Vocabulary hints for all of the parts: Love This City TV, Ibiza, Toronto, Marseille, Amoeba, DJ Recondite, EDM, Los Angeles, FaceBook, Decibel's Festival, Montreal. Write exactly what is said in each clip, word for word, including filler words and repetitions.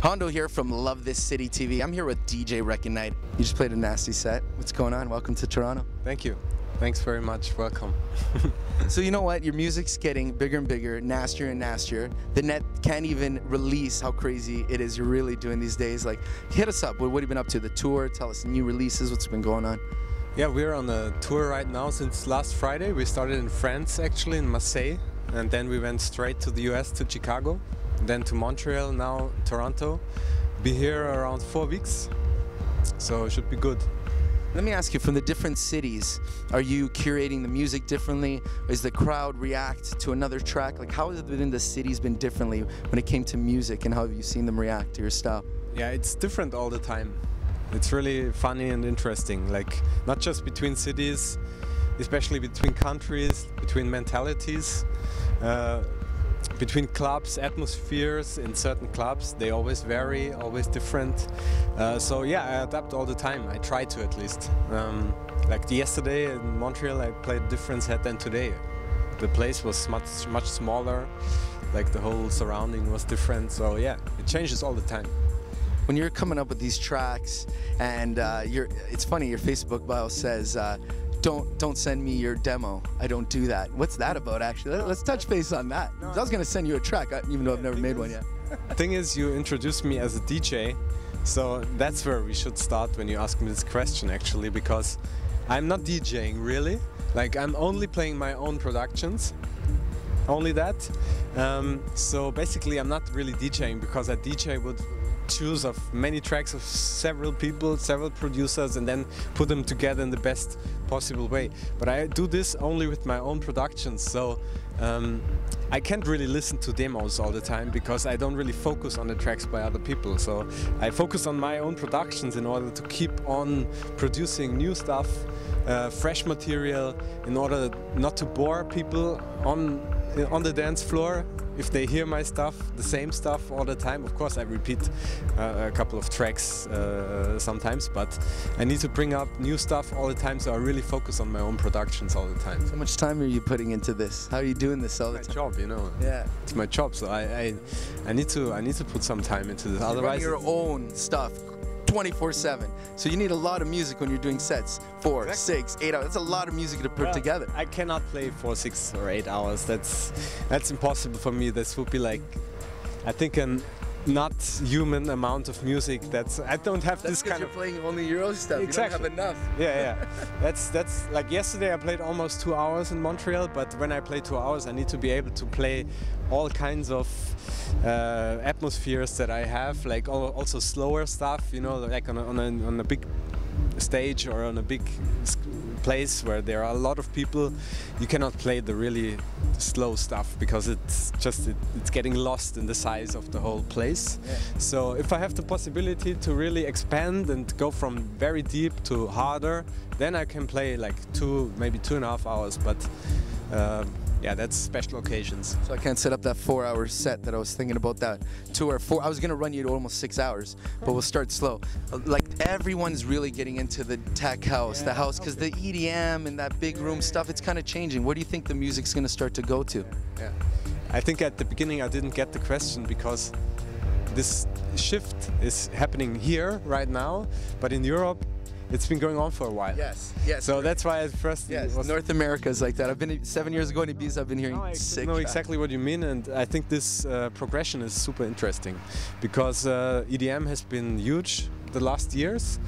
Hondo here from Love This City T V. I'm here with D J Recondite. You just played a nasty set. What's going on? Welcome to Toronto. Thank you. Thanks very much. Welcome. So you know what? Your music's getting bigger and bigger, nastier and nastier. The net can't even release how crazy it is you're really doing these days. Like, hit us up. What have you been up to? The tour? Tell us new releases. What's been going on? Yeah, we're on a tour right now since last Friday. We started in France, actually, in Marseille. And then we went straight to the U S, to Chicago. Then to Montreal, now Toronto. Be here around four weeks, so it should be good. Let me ask you, from the different cities, are you curating the music differently? Is the crowd react to another track? Like, how has it been in the cities been differently when it came to music, and how have you seen them react to your style? Yeah, it's different all the time. It's really funny and interesting, like, not just between cities, especially between countries, between mentalities. Uh, Between clubs, atmospheres in certain clubs, they always vary, always different. Uh, so yeah, I adapt all the time. I try to, at least. Um, like yesterday in Montreal, I played different set than today. The place was much, much smaller. Like, the whole surrounding was different. So yeah, it changes all the time. When you're coming up with these tracks, and uh, you're, it's funny, your Facebook bio says, uh, Don't don't send me your demo. I don't do that. What's that about, actually? Let's touch base on that. No, I was gonna send you a track, even though I've never made one yet. Thing is, you introduced me as a D J, so that's where we should start when you ask me this question, actually, because I'm not DJing really. Like, I'm only playing my own productions, only that. Um, so basically, I'm not really DJing, because a D J would choose of many tracks of several people, several producers, and then put them together in the best possible way. But I do this only with my own productions, so um, I can't really listen to demos all the time, because I don't really focus on the tracks by other people. So I focus on my own productions in order to keep on producing new stuff, uh, fresh material, in order not to bore people on on the dance floor. If they hear my stuff, the same stuff all the time, of course I repeat uh, a couple of tracks uh, sometimes, but I need to bring up new stuff all the time, so I really focus on my own productions all the time. How much time are you putting into this? How are you doing this all the time? It's my job, you know. Yeah. It's my job, so I, I, I need to I need to put some time into this. You're otherwise your own stuff twenty-four seven. So you need a lot of music when you're doing sets. Four, exactly. Six, eight hours. That's a lot of music to put well, together. I cannot play four, six, or eight hours. That's that's impossible for me. This would be like, I think, an not human amount of music. That's I don't have that's this kind you're of. You're playing only your own stuff. Exactly. You don't have enough. Yeah, yeah. that's that's like yesterday. I played almost two hours in Montreal. But when I play two hours, I need to be able to play all kinds of Uh, atmospheres that I have, like also slower stuff, you know, like on a, on, a, on a big stage or on a big place where there are a lot of people, you cannot play the really slow stuff, because it's just it, it's getting lost in the size of the whole place. Yeah. So if I have the possibility to really expand and go from very deep to harder, then I can play like two, maybe two and a half hours. But uh, yeah, that's special occasions. So I can't set up that four-hour set that I was thinking about, that two or four. I was going to run you to almost six hours, but we'll start slow. Like, everyone's really getting into the tech house, yeah, the house, because okay. The E D M and that big room stuff, it's kind of changing. Where do you think the music's going to start to go to? Yeah. I think at the beginning I didn't get the question, because this shift is happening here right now, but in Europe, it's been going on for a while. Yes, yes. So right. That's why at first yes. was North America is like that. I've been seven years ago in Ibiza. I've been hearing no, I sick. I know facts. Exactly what you mean, and I think this uh, progression is super interesting, because uh, E D M has been huge the last years.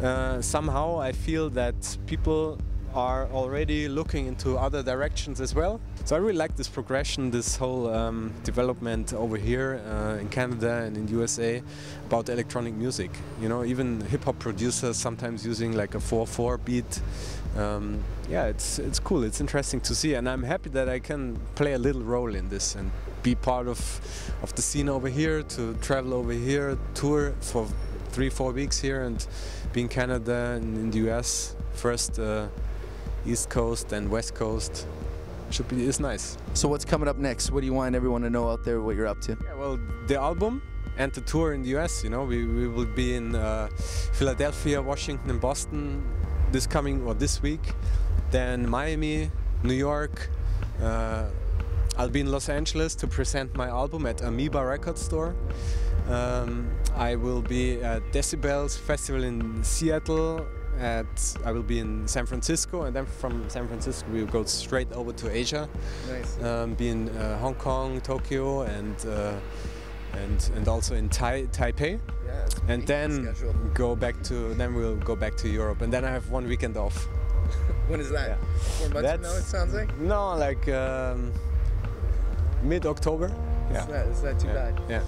Uh, somehow I feel that people are already looking into other directions as well. So I really like this progression, this whole um, development over here uh, in Canada and in U S A about electronic music. You know, even hip-hop producers sometimes using like a four four beat. Um, yeah, it's, it's cool, it's interesting to see, and I'm happy that I can play a little role in this and be part of, of the scene over here, to travel over here, tour for three, four weeks here, and be in Canada and in the U S first. Uh, East Coast and West Coast should be is nice. So what's coming up next? What do you want everyone to know out there? What you're up to? Yeah, well, the album and the tour in the U S. You know, we we will be in uh, Philadelphia, Washington, and Boston this coming or this week. Then Miami, New York. Uh, I'll be in Los Angeles to present my album at Amoeba Record Store. Um, I will be at Decibel's Festival in Seattle. At, I will be in San Francisco, and then from San Francisco we will go straight over to Asia. Nice. Um, be in uh, Hong Kong, Tokyo, and uh, and and also in tai Taipei. Yeah, and then schedule. go back to then we'll go back to Europe, and then I have one weekend off. When is that? Yeah. Four months from now, it sounds like. No, like um, mid October. Yeah. It's not, it's not too yeah. bad. Yeah.